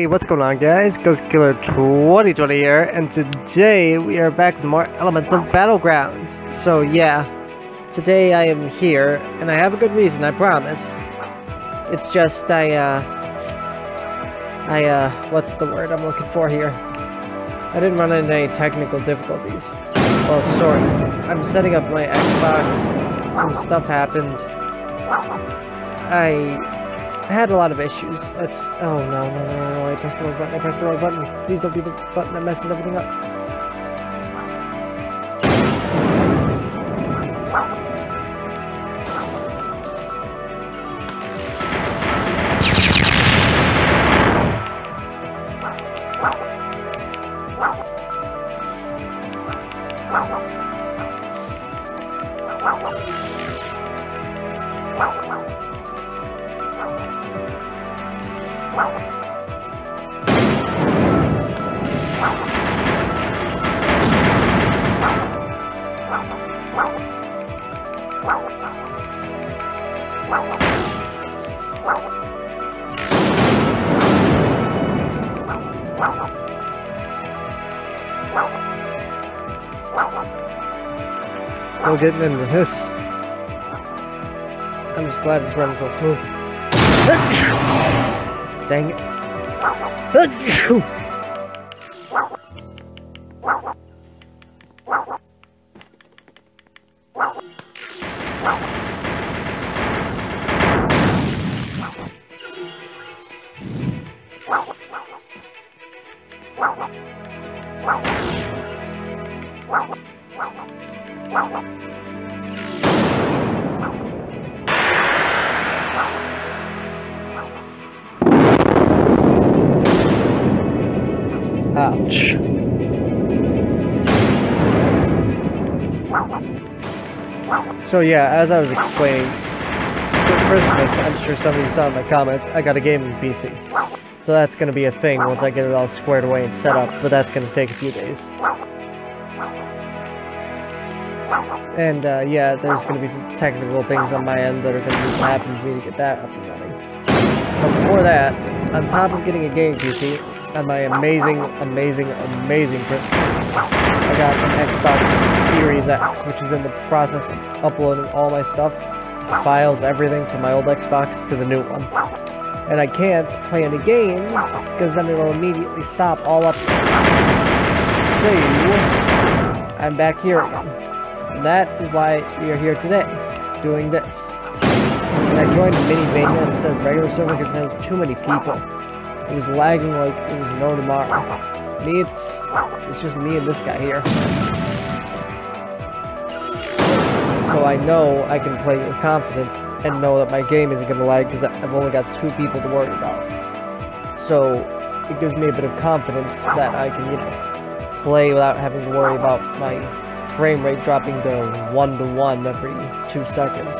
Hey, what's going on, guys? GhostKiller2020 here, and today we are back with more Elemental Battlegrounds. So yeah, today I am here, and I have a good reason, I promise. It's just what's the word I'm looking for here? I didn't run into any technical difficulties. Well, sort of. I'm setting up my Xbox, some stuff happened. I had a lot of issues. That's... oh no, no, no, no, I pressed the wrong button. Please don't be the button that messes everything up. Still getting into this. I'm just glad it's running so smooth. Dang it. Ouch. So yeah, as I was explaining, for Christmas, I'm sure some of you saw in my comments, I got a game in PC. So that's going to be a thing once I get it all squared away and set up, but that's going to take a few days. And yeah, there's going to be some technical things on my end that are going to need to happen for me to get that up and running. But before that, on top of getting a game PC, on my amazing Christmas, I got an Xbox Series X, which is in the process of uploading all my stuff, files, everything from my old Xbox to the new one. And I can't play any games, because then it will immediately stop all uploads. So, I'm back here again. And that is why we are here today, doing this. And I joined Mini-Mania instead of regular server because it has too many people. It was lagging like it was no tomorrow. Me, it's just me and this guy here. So I know I can play with confidence and know that my game isn't going to lag because I've only got two people to worry about. So it gives me a bit of confidence that I can, you know, play without having to worry about my frame rate dropping to 1 to 1 every 2 seconds.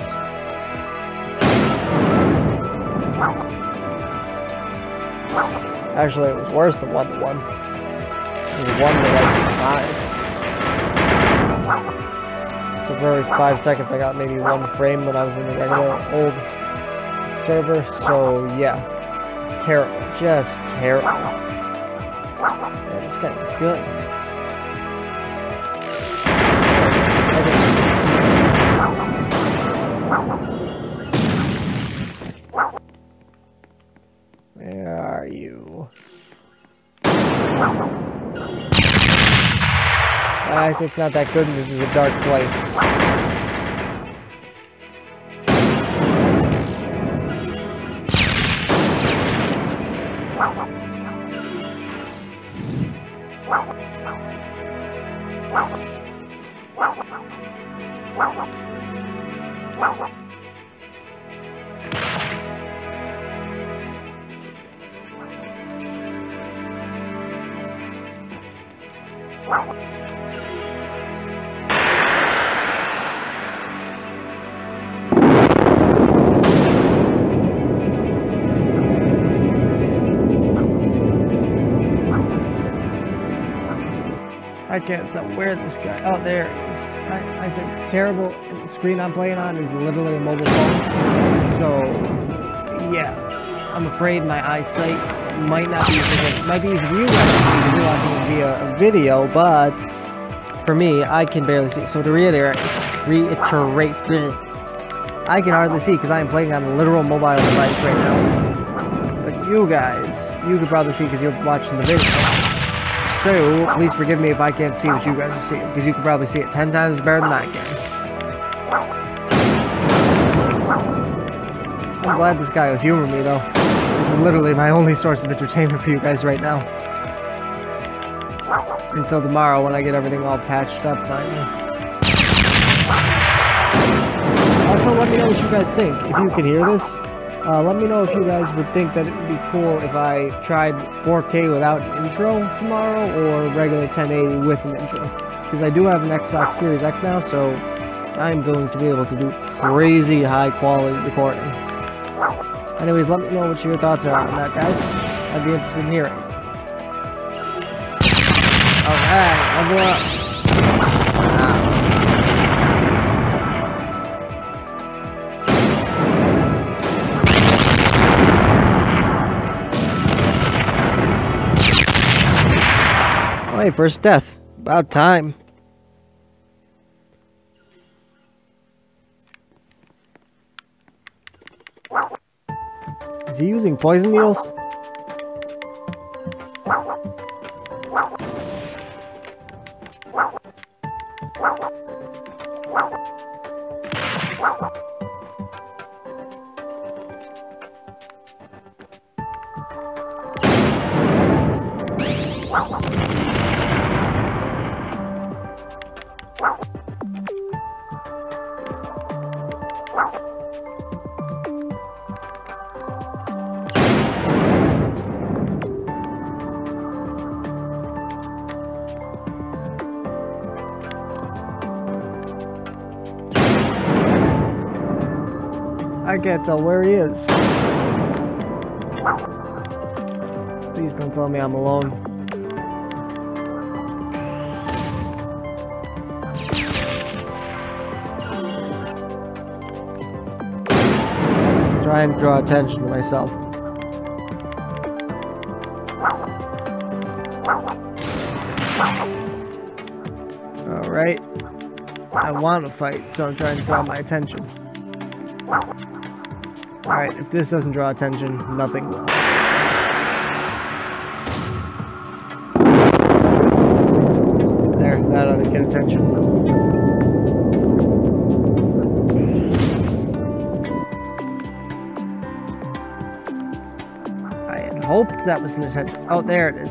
Actually, it was worse than 1 to 1. It was 1 to like 5. So for every 5 seconds, I got maybe one frame when I was in the regular old server. So yeah, terrible, just terrible. Man, this guy's good. Where are you? I say it's not that good, and this is a dark place. I can't tell where this guy... oh, there it is. I said it's terrible. The screen I'm playing on is literally a mobile phone. So, yeah. I'm afraid my eyesight might not be as good. Might be as real as you're watching via a video, but for me, I can barely see. So to reiterate, I can hardly see because I am playing on a literal mobile device right now. But you guys, you can probably see because you're watching the video. So please forgive me if I can't see what you guys are seeing, because you can probably see it 10 times better than I can. I'm glad this guy will humor me though. This is literally my only source of entertainment for you guys right now. Until tomorrow when I get everything all patched up finally. Also, let me know what you guys think, if you can hear this. Let me know if you guys would think that it would be cool if I tried 4K without an intro tomorrow, or regular 1080 with an intro. Because I do have an Xbox Series X now, so I'm going to be able to do crazy high quality recording. Anyways, let me know what your thoughts are on that, guys. I'd be interested in hearing. Alright, level up. Hey, first death. About time. Is he using poison needles? I can't tell where he is. Please don't tell me I'm alone. Try and draw attention to myself. Alright. I want to fight, so I'm trying to draw my attention. Alright, if this doesn't draw attention, nothing will. There, that ought to get attention. I had hoped that was an attention. Oh, there it is.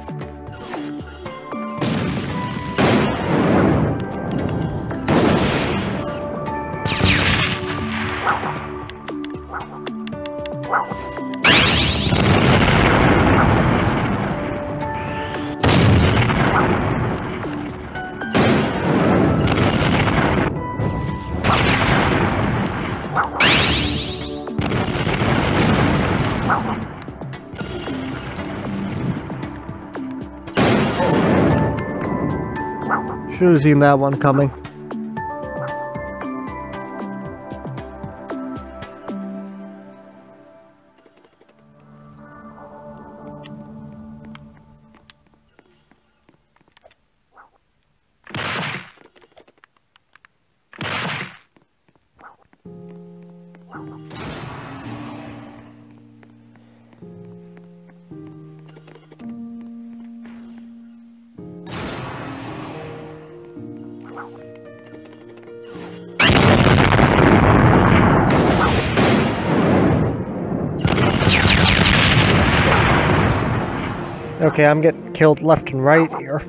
Should have seen that one coming. Okay, I'm getting killed left and right here.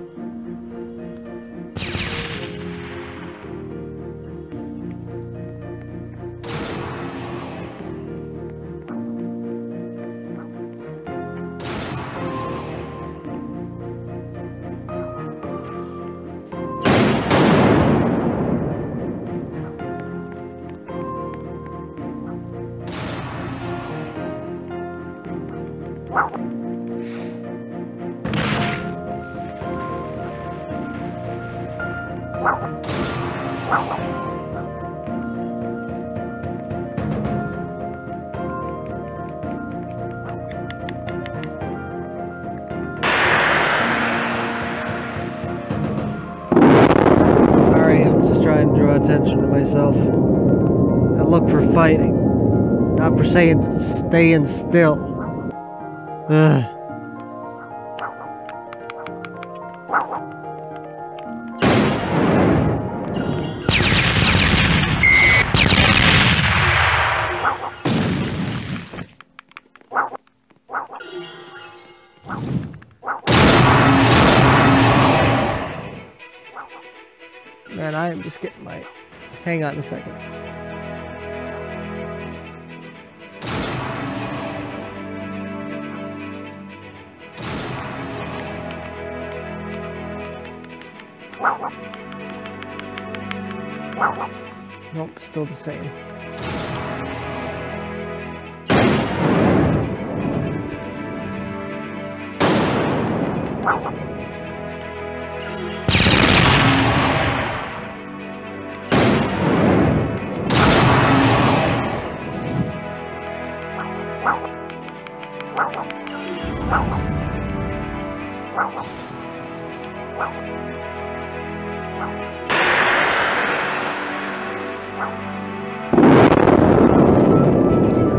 attention to myself. I look for fighting, not for staying still. Ugh. Man, I am just getting my... Hang on a second. Nope, still the same.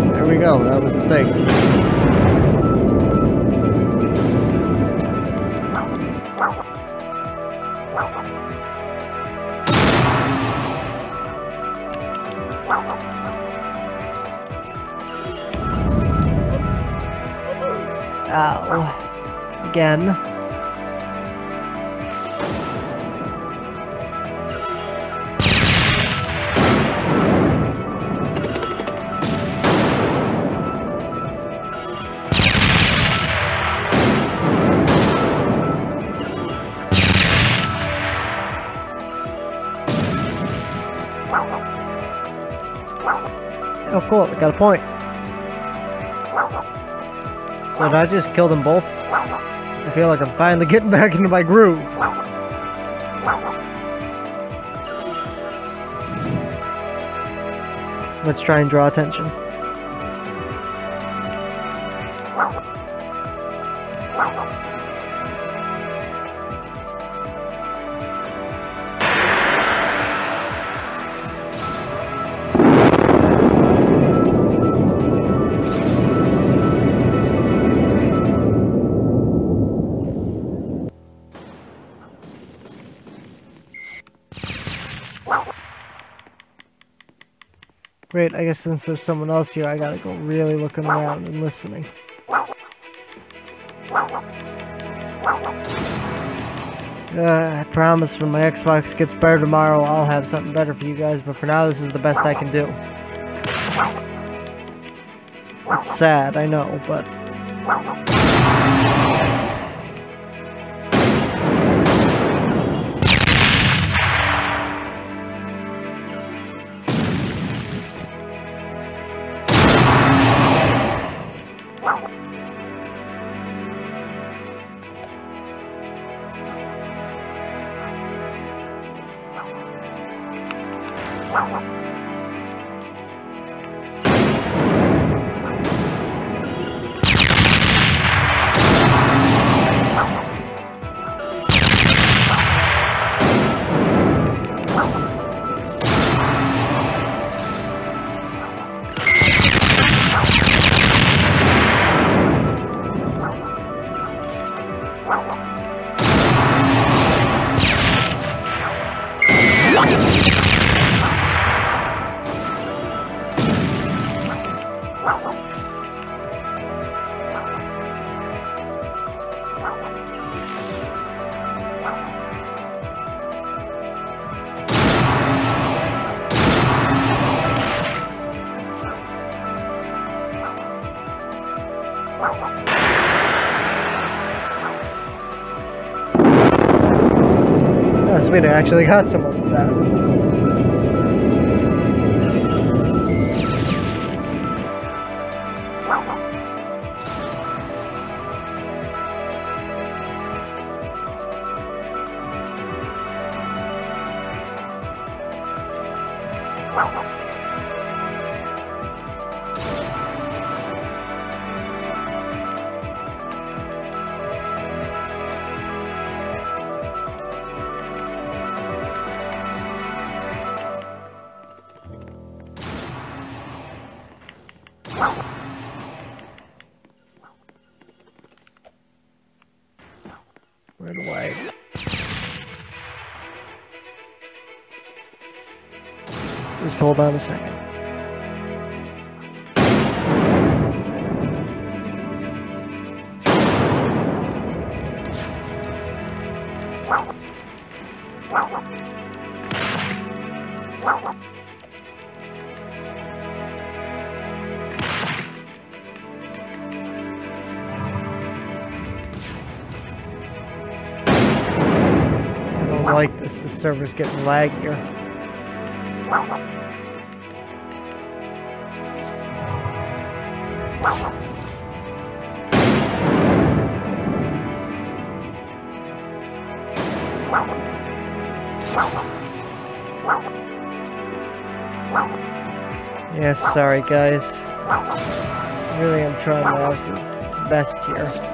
There we go, that was the thing. Ow. Again. Oh cool, I got a point. Did I just kill them both? I feel like I'm finally getting back into my groove. Let's try and draw attention. Great, I guess since there's someone else here, I gotta go really looking around and listening. I promise when my Xbox gets better tomorrow, I'll have something better for you guys, but for now this is the best I can do. It's sad, I know, but... That's weird, I actually got someone with that. Where do I? Just hold on a second. Like this, the server's getting laggier. Yeah, sorry guys. Really, I'm trying my absolute best here.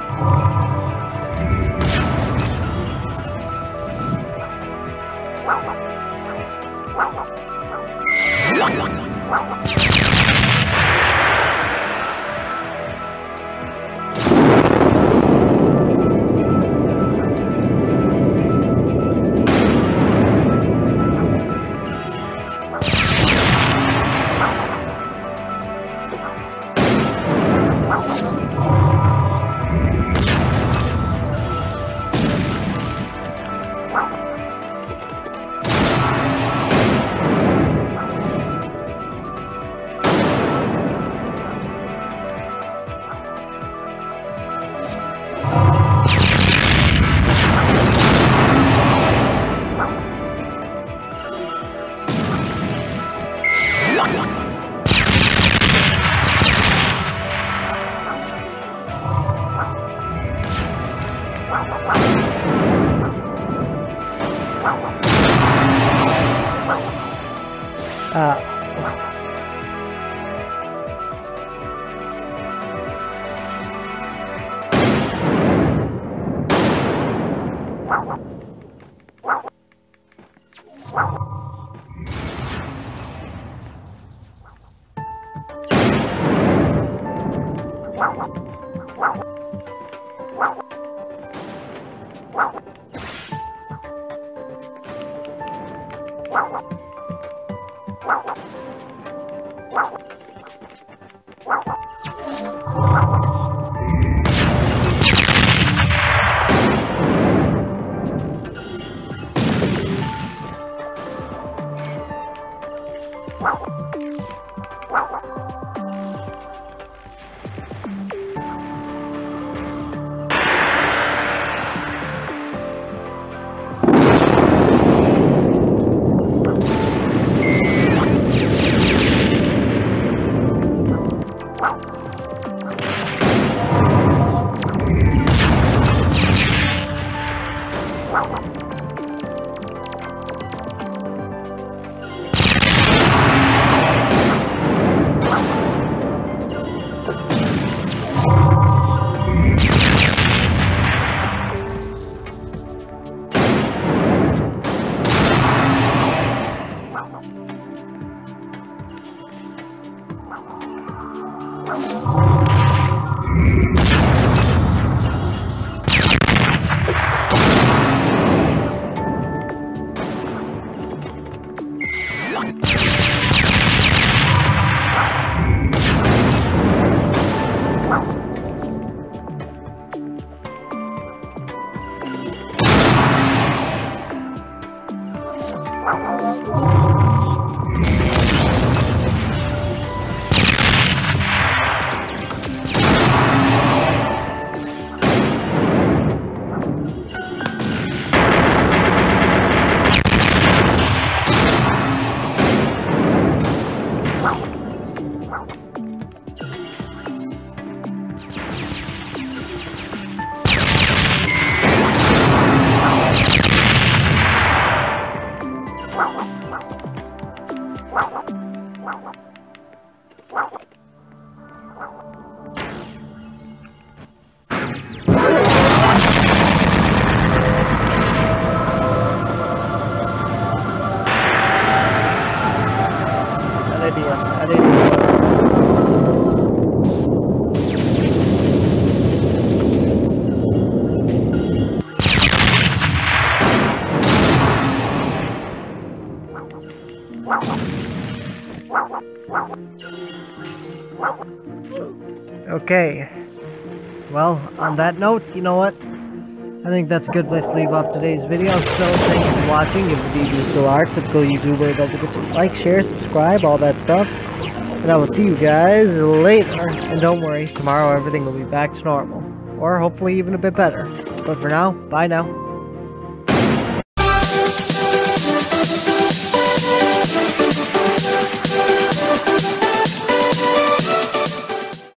Okay. Well, on that note, you know what? I think that's a good place to leave off today's video. So, thank you for watching. If indeed you still are, typical YouTuber, don't forget to like, share, subscribe, all that stuff. And I will see you guys later. And don't worry, tomorrow everything will be back to normal. Or hopefully even a bit better. But for now, bye now.